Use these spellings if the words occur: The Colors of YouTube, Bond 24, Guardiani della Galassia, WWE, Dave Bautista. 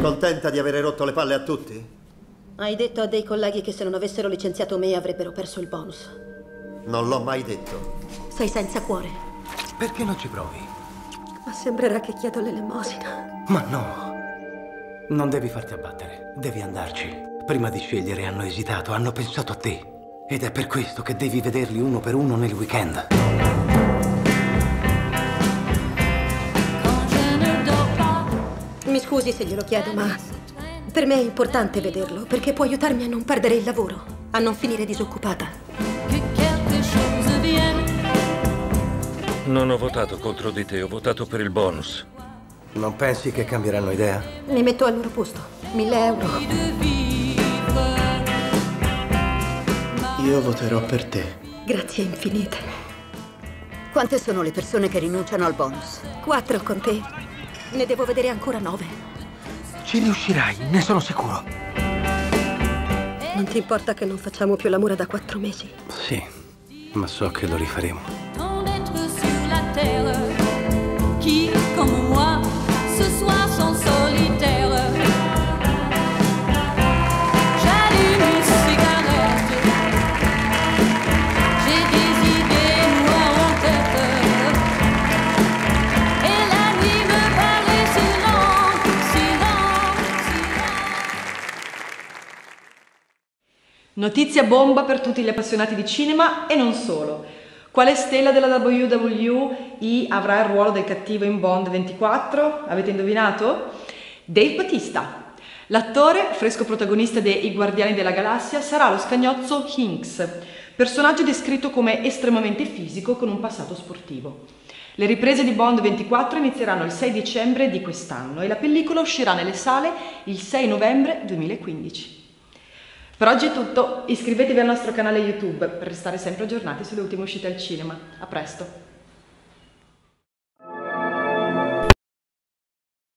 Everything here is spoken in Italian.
Sei contenta di avere rotto le palle a tutti? Hai detto a dei colleghi che se non avessero licenziato me avrebbero perso il bonus. Non l'ho mai detto. Sei senza cuore. Perché non ci provi? Ma sembrerà che chiedo l'elemosina. Ma no. Non devi farti abbattere. Devi andarci. Prima di scegliere hanno esitato, hanno pensato a te. Ed è per questo che devi vederli uno per uno nel weekend. Mi scusi se glielo chiedo, ma per me è importante vederlo, perché può aiutarmi a non perdere il lavoro, a non finire disoccupata. Non ho votato contro di te, ho votato per il bonus. Non pensi che cambieranno idea? Mi metto al loro posto. 1000 euro. Io voterò per te. Grazie infinite. Quante sono le persone che rinunciano al bonus? 4 con te. Ne devo vedere ancora 9. Ci riuscirai, ne sono sicuro. Non ti importa che non facciamo più l'amore da 4 mesi? Sì, ma so che lo rifaremo. Notizia bomba per tutti gli appassionati di cinema e non solo. Quale stella della WWE avrà il ruolo del cattivo in Bond 24? Avete indovinato? Dave Bautista. L'attore, fresco protagonista dei Guardiani della Galassia, sarà lo scagnozzo Hinks, personaggio descritto come estremamente fisico con un passato sportivo. Le riprese di Bond 24 inizieranno il 6 dicembre di quest'anno e la pellicola uscirà nelle sale il 6 novembre 2015. Per oggi è tutto, iscrivetevi al nostro canale YouTube per restare sempre aggiornati sulle ultime uscite al cinema. A presto!